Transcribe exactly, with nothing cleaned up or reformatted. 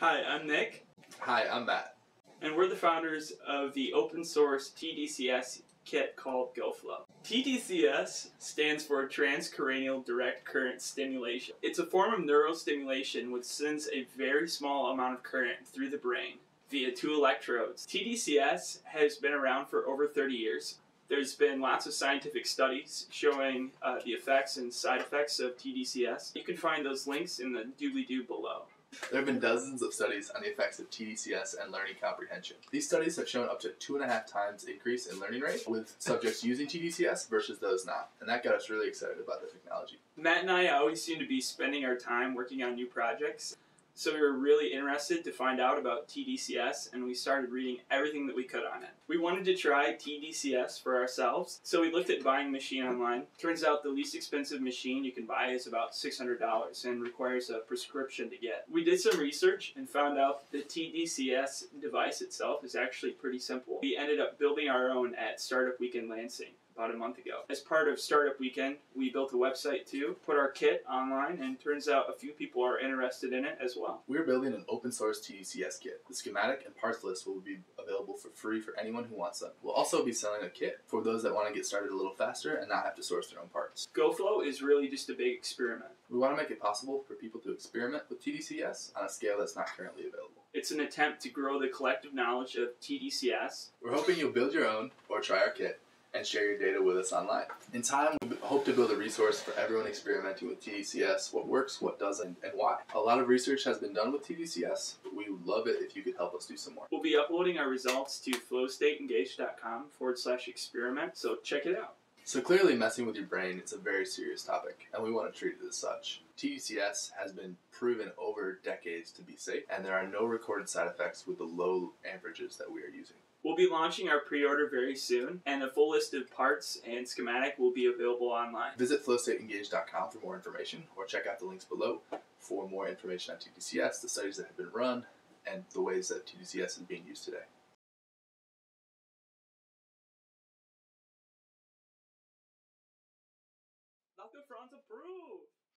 Hi, I'm Nick. Hi, I'm Matt. And we're the founders of the open source T D C S kit called GoFlow. T D C S stands for Transcranial Direct Current Stimulation. It's a form of neurostimulation which sends a very small amount of current through the brain via two electrodes. T D C S has been around for over thirty years. There's been lots of scientific studies showing uh, the effects and side effects of T D C S. You can find those links in the doobly-doo below. There have been dozens of studies on the effects of T D C S and learning comprehension. These studies have shown up to two and a half times increase in learning rate with subjects using T D C S versus those not, and that got us really excited about the technology. Matt and I always seem to be spending our time working on new projects, so we were really interested to find out about T D C S, and we started reading everything that we could on it. We wanted to try T D C S for ourselves, so we looked at buying a machine online. Turns out the least expensive machine you can buy is about six hundred dollars and requires a prescription to get. We did some research and found out the T D C S device itself is actually pretty simple. We ended up building our own at Startup Weekend Lansing about a month ago. As part of Startup Weekend, we built a website too, put our kit online, and turns out a few people are interested in it as well. We're building an open source T D C S kit. The schematic and parts list will be available for free for anyone who wants them. We'll also be selling a kit for those that want to get started a little faster and not have to source their own parts. GoFlow is really just a big experiment. We want to make it possible for people to experiment with T D C S on a scale that's not currently available. It's an attempt to grow the collective knowledge of T D C S. We're hoping you'll build your own or try our kit and share your data with us online. In time, we hope to build a resource for everyone experimenting with T D C S, what works, what doesn't, and why. A lot of research has been done with T D C S, but we would love it if you could help us do some more. We'll be uploading our results to flowstateengaged.com forward slash experiment, so check it out. So clearly, messing with your brain is a very serious topic, and we want to treat it as such. T D C S has been proven over decades to be safe, and there are no recorded side effects with the low amperages that we are using. We'll be launching our pre-order very soon, and a full list of parts and schematic will be available online. Visit flow state engaged dot com for more information, or check out the links below for more information on T D C S, the studies that have been run, and the ways that T D C S is being used today. Doctor Franz approved!